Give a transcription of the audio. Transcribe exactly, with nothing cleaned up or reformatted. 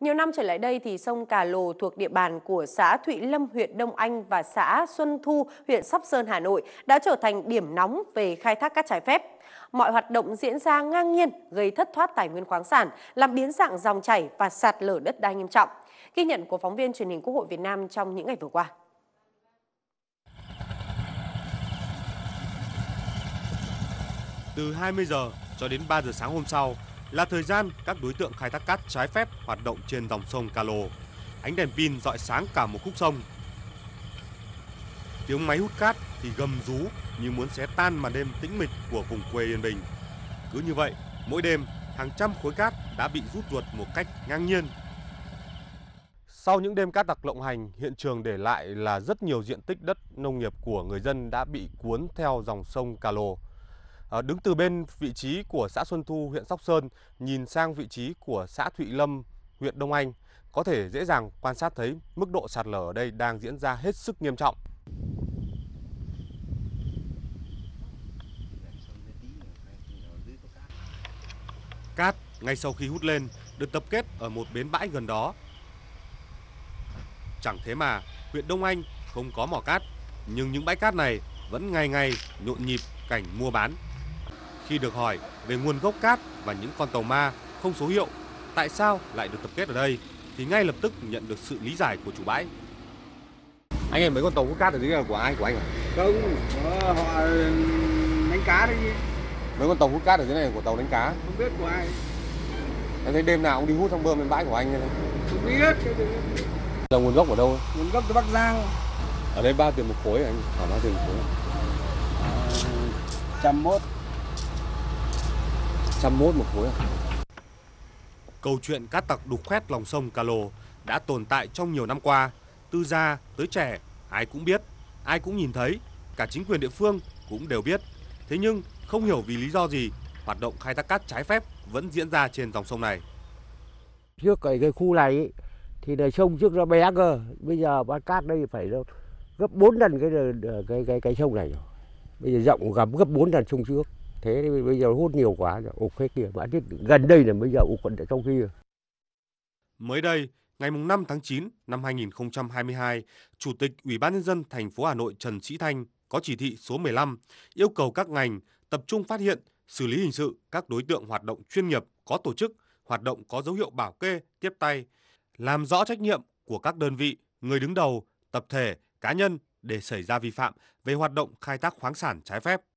Nhiều năm trở lại đây, thì sông Cà Lồ thuộc địa bàn của xã Thụy Lâm, huyện Đông Anh và xã Xuân Thu, huyện Sóc Sơn, Hà Nội đã trở thành điểm nóng về khai thác cát trái phép. Mọi hoạt động diễn ra ngang nhiên, gây thất thoát tài nguyên khoáng sản, làm biến dạng dòng chảy và sạt lở đất đai nghiêm trọng. Ghi nhận của phóng viên Truyền hình Quốc hội Việt Nam trong những ngày vừa qua. Từ hai mươi giờ cho đến ba giờ sáng hôm sau là thời gian các đối tượng khai thác cát trái phép hoạt động trên dòng sông Cà Lồ. Ánh đèn pin rọi sáng cả một khúc sông. Tiếng máy hút cát thì gầm rú như muốn xé tan màn đêm tĩnh mịch của vùng quê Yên Bình. Cứ như vậy, mỗi đêm hàng trăm khối cát đã bị rút ruột một cách ngang nhiên. Sau những đêm cát tặc lộng hành, hiện trường để lại là rất nhiều diện tích đất nông nghiệp của người dân đã bị cuốn theo dòng sông Cà Lồ. Đứng từ bên vị trí của xã Xuân Thu, huyện Sóc Sơn, nhìn sang vị trí của xã Thụy Lâm, huyện Đông Anh, có thể dễ dàng quan sát thấy mức độ sạt lở ở đây đang diễn ra hết sức nghiêm trọng. Cát ngay sau khi hút lên được tập kết ở một bến bãi gần đó. Chẳng thế mà, huyện Đông Anh không có mỏ cát, nhưng những bãi cát này vẫn ngày ngày nhộn nhịp cảnh mua bán. Khi được hỏi về nguồn gốc cát và những con tàu ma không số hiệu tại sao lại được tập kết ở đây, thì ngay lập tức nhận được sự lý giải của chủ bãi. Anh ơi, mấy con tàu hút cát ở dưới là của ai, của anh à? Không, họ đánh cá đấy. Mấy con tàu hút cát ở dưới này là của tàu đánh cá. Không biết của ai. Anh thấy đêm nào cũng đi hút xong bơm lên bãi của anh này. Không biết. Là nguồn gốc ở đâu? Nguồn gốc từ Bắc Giang. Ở đây bao tiền một khối anh? Ở bao tiền một khối? một trăm mốt. một trăm mốt một khối. Câu chuyện cát tặc đục khoét lòng sông Cà Lồ đã tồn tại trong nhiều năm qua, từ già tới trẻ, ai cũng biết, ai cũng nhìn thấy, cả chính quyền địa phương cũng đều biết. Thế nhưng không hiểu vì lý do gì, hoạt động khai thác cát trái phép vẫn diễn ra trên dòng sông này. Trước cái, cái khu này ý, thì đời sông trước ra bé cơ, bây giờ bán cát đây phải gấp bốn lần cái cái cái cái sông này rồi. Bây giờ rộng gấp gấp bốn lần sông trước. Thế thì bây giờ hút nhiều quá rồi, ục hết kia, bạn biết gần đây là bây giờ ục còn trong kia. Mới đây, ngày mùng năm tháng chín năm hai nghìn không trăm hai mươi hai, Chủ tịch Ủy ban nhân dân thành phố Hà Nội Trần Sĩ Thanh có chỉ thị số mười lăm yêu cầu các ngành tập trung phát hiện, xử lý hình sự các đối tượng hoạt động chuyên nghiệp, có tổ chức, hoạt động có dấu hiệu bảo kê, tiếp tay, làm rõ trách nhiệm của các đơn vị, người đứng đầu, tập thể, cá nhân để xảy ra vi phạm về hoạt động khai thác khoáng sản trái phép.